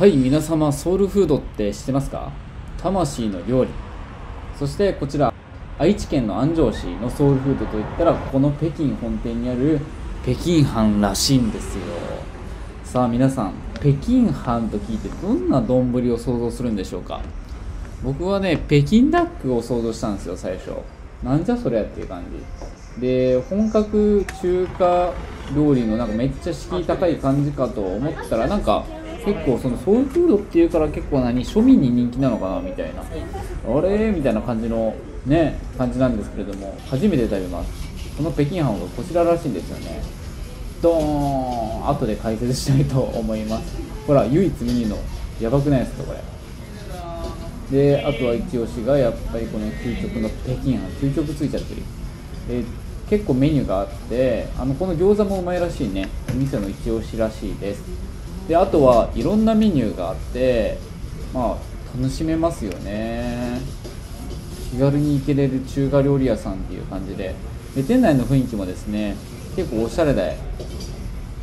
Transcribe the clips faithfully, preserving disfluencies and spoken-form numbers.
はい、皆様、ソウルフードって知ってますか？魂の料理。そしてこちら、愛知県の安城市のソウルフードといったら、ここの北京本店にある北京飯らしいんですよ。さあ皆さん、北京飯と聞いてどんな丼を想像するんでしょうか？僕はね、北京ダックを想像したんですよ、最初。なんじゃそりゃっていう感じ。で、本格中華料理のなんかめっちゃ敷居高い感じかと思ったら、なんか、結構そのソウルフードっていうから結構何庶民に人気なのかなみたいな、あれみたいな感じのね感じなんですけれども、初めて食べます。この北京飯はこちららしいんですよね。ドーン、後で解説したいと思います。ほら、唯一無二のやばくないですかこれで。あとは一押しがやっぱりこの究極の北京飯。究極ついちゃってる。え結構メニューがあって、あのこの餃子もうまいらしいね。お店の一押しらしいです。で、あとはいろんなメニューがあって、まあ、楽しめますよね。気軽に行けれる中華料理屋さんっていう感じで、で店内の雰囲気もですね、結構おしゃれで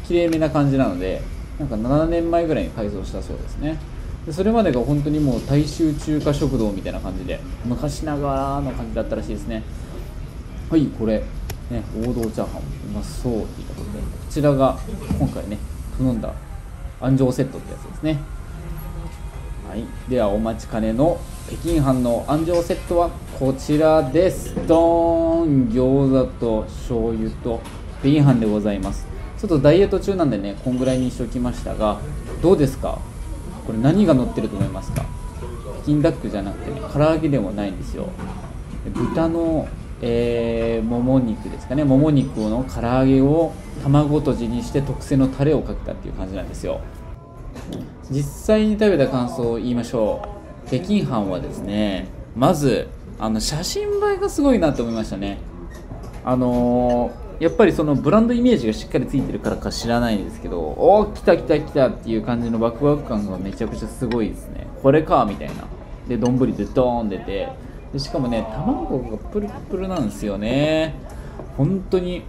きれいめな感じなので、なんかななねんまえぐらいに改装したそうですね。でそれまでが本当にもう大衆中華食堂みたいな感じで、昔ながらの感じだったらしいですね。はい、これ、ね、王道チャーハンうまそうっていうことで、こちらが今回ね頼んだ安城セットってやつですね。はい、ではお待ちかねの北京飯の安城セットはこちらです。ドーン、餃子と醤油と北京飯でございます。ちょっとダイエット中なんでね、こんぐらいにしておきましたが、どうですかこれ。何が乗ってると思いますか？北京ダックじゃなくてね、唐揚げでもないんですよ。豚の、えー、もも肉ですかね。もも肉の唐揚げを卵とじにして特製のタレをかけたっていう感じなんですよ。実際に食べた感想を言いましょう。北京飯はですね、まずあの写真映えがすごいなと思いましたね。あのー、やっぱりそのブランドイメージがしっかりついてるからか知らないんですけど、おー来た来た来たっていう感じのワクワク感がめちゃくちゃすごいですね。これかみたいな。で丼でドーン出て、でしかもね卵がプルプルなんですよね。本当に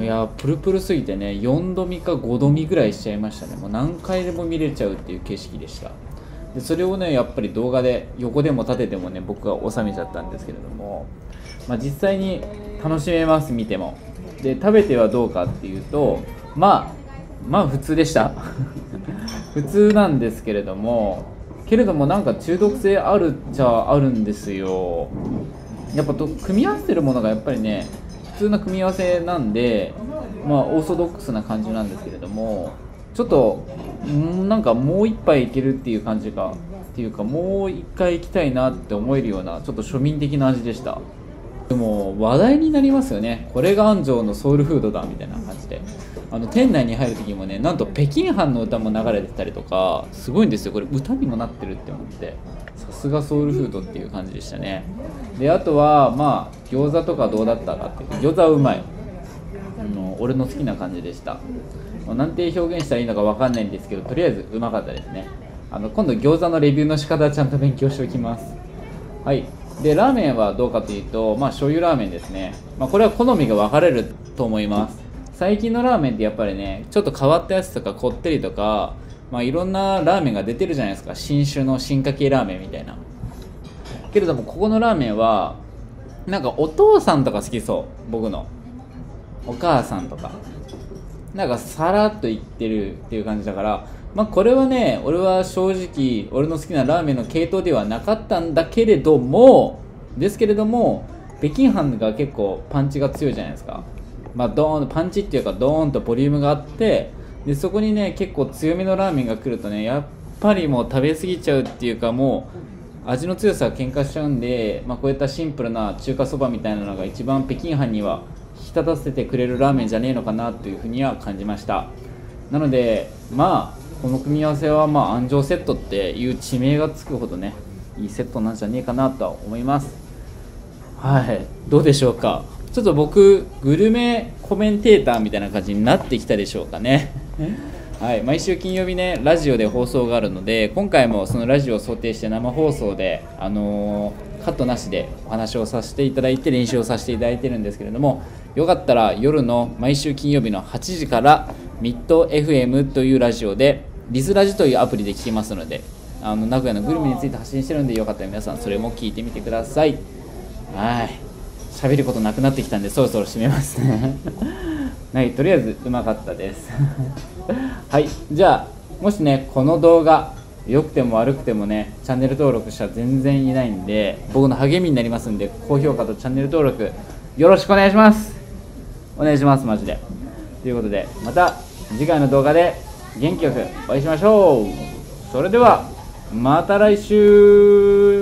いやプルプルすぎてね、よんどみかごどみぐらいしちゃいましたね。もう何回でも見れちゃうっていう景色でした。でそれをねやっぱり動画で横でも縦でもね僕が収めちゃったんですけれども、まあ、実際に楽しめます。見てもで食べてはどうかっていうと、まあまあ普通でした普通なんですけれどもけれどもなんか中毒性あるっちゃあるんですよ。やっぱと組み合わせてるものがやっぱりね普通な組み合わせなんで、まあオーソドックスな感じなんですけれども、ちょっとんなんかもう一杯いけるっていう感じがっていうか、もう一回行きたいなって思えるようなちょっと庶民的な味でした。でも話題になりますよね。これが安城のソウルフードだみたいな感じで、あの店内に入る時もね、なんと北京飯の歌も流れてたりとか、すごいんですよこれ。歌にもなってるって思って、さすがソウルフードっていう感じでしたね。であとはまあ餃子とかどうだったかっていう、餃子はうまい、あの俺の好きな感じでした。なんて表現したらいいのか分かんないんですけど、とりあえずうまかったですね。あの今度餃子のレビューの仕方はちゃんと勉強しておきます。はい、でラーメンはどうかというと、まあ醤油ラーメンですね。まあ、これは好みが分かれると思います。最近のラーメンってやっぱりねちょっと変わったやつとかこってりとか、まあ、いろんなラーメンが出てるじゃないですか。新種の進化系ラーメンみたいな。けれどもここのラーメンはなんかお父さんとか好きそう、僕のお母さんとかなんかさらっといってるっていう感じだから、まあこれはね俺は正直俺の好きなラーメンの系統ではなかったんだけれどもですけれども、北京飯が結構パンチが強いじゃないですか。まあドーンパンチっていうかドーンとボリュームがあって、でそこにね結構強めのラーメンが来るとね、やっぱりもう食べ過ぎちゃうっていうか、もう味の強さが喧嘩しちゃうんで、まあ、こういったシンプルな中華そばみたいなのが一番北京飯には引き立たせてくれるラーメンじゃねえのかなというふうには感じました。なのでまあこの組み合わせはまあ安城セットっていう地名がつくほどねいいセットなんじゃねえかなとは思います。はい、どうでしょうか。ちょっと僕グルメコメンテーターみたいな感じになってきたでしょうかねはい、毎週金曜日ねラジオで放送があるので、今回もそのラジオを想定して生放送であのー、カットなしでお話をさせていただいて練習をさせていただいてるんですけれども、よかったら夜の毎週金曜日のはちじからミッドエフエムというラジオでリズラジというアプリで聞きますので、あの名古屋のグルメについて発信してるんで、よかったら皆さんそれも聞いてみてください。はい、喋ることなくなってきたんで、そろそろ締めますね。はい、とりあえずうまかったです。はい、じゃあもしねこの動画良くても悪くてもね、チャンネル登録者全然いないんで、僕の励みになりますんで、高評価とチャンネル登録よろしくお願いします。お願いします、マジで。ということで、また次回の動画で元気よくお会いしましょう。それではまた来週。